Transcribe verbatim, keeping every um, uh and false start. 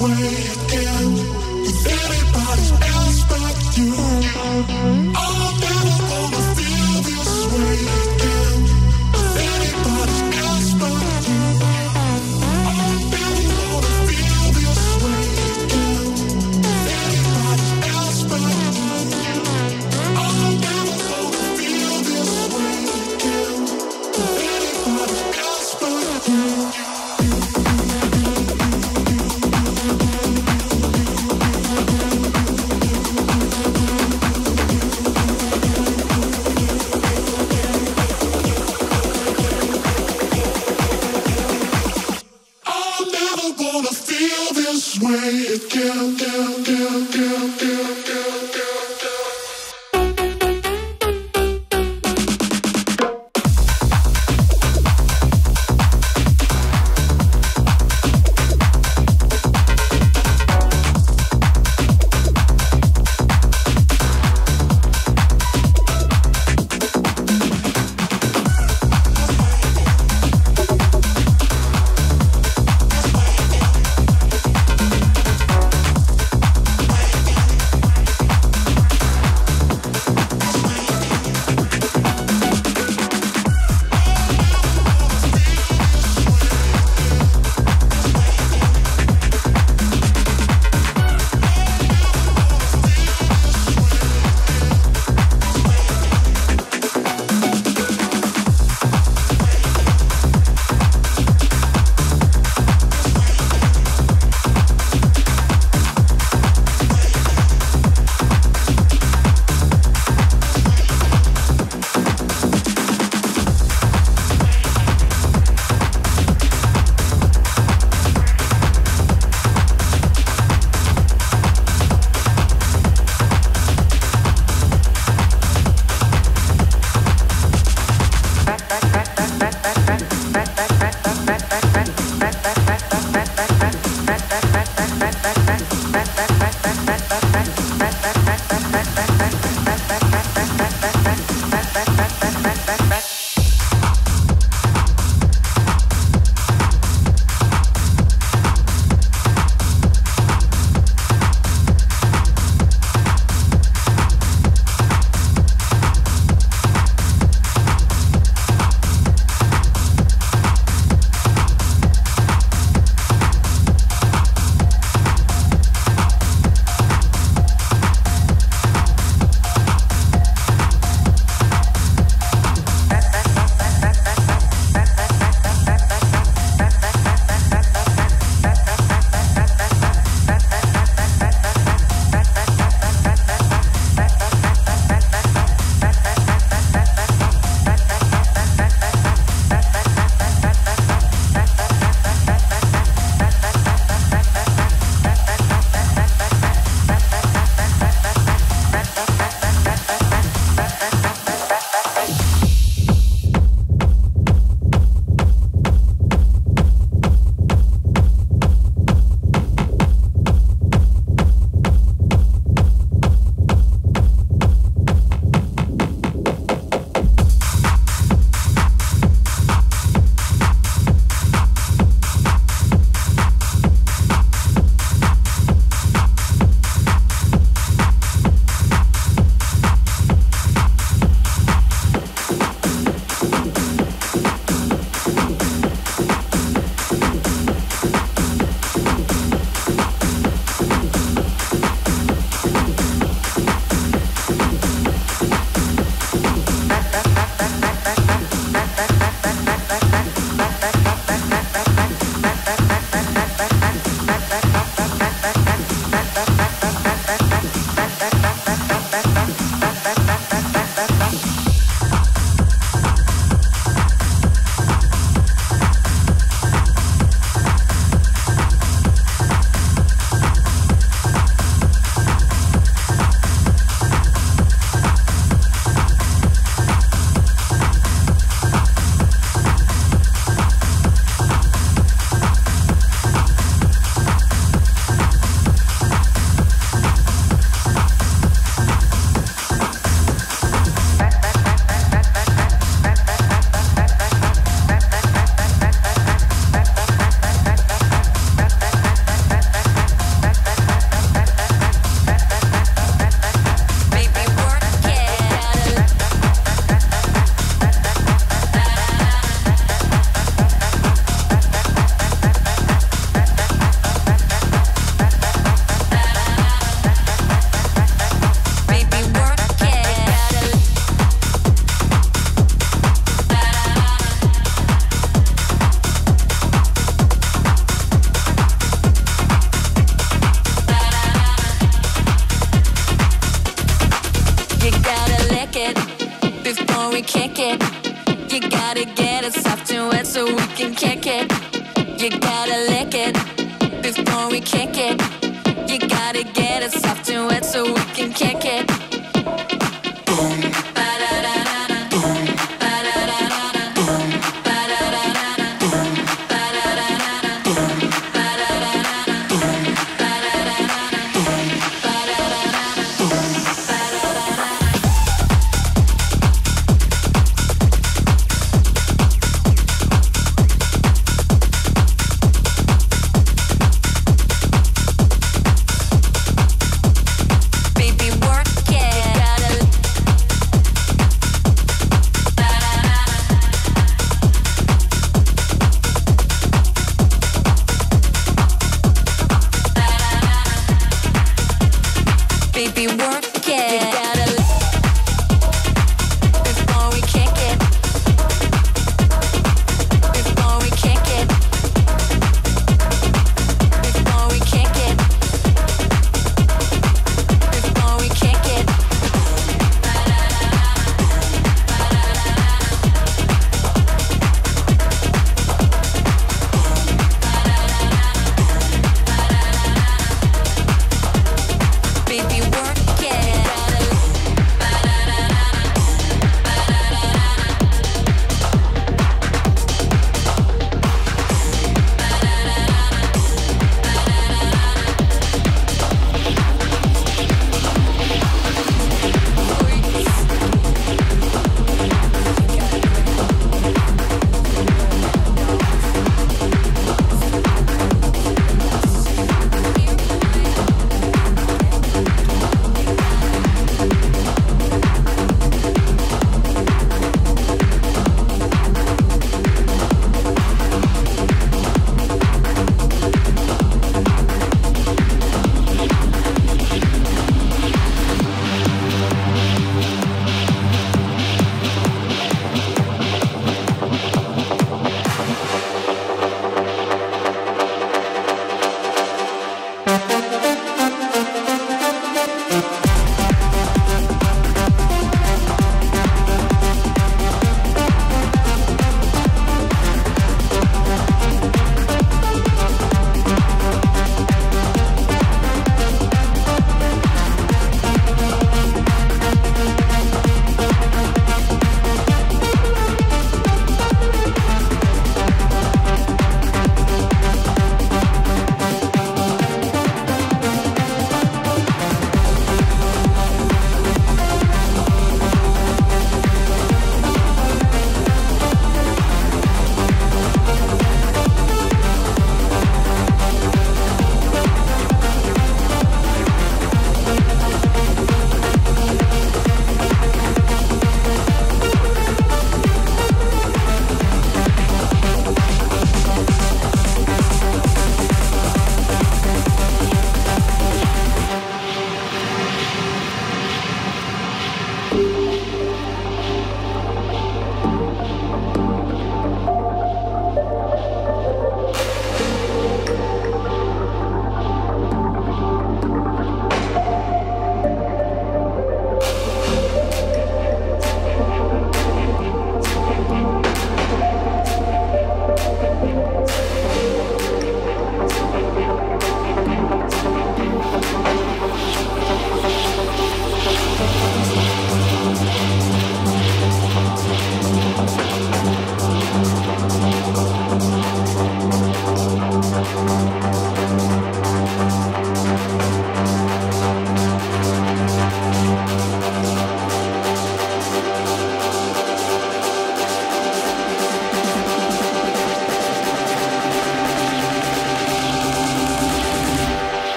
We'll be right back. You gotta get it soft and wet so we can kick it. You gotta lick it before we kick it. You gotta get it soft and wet so we can kick it.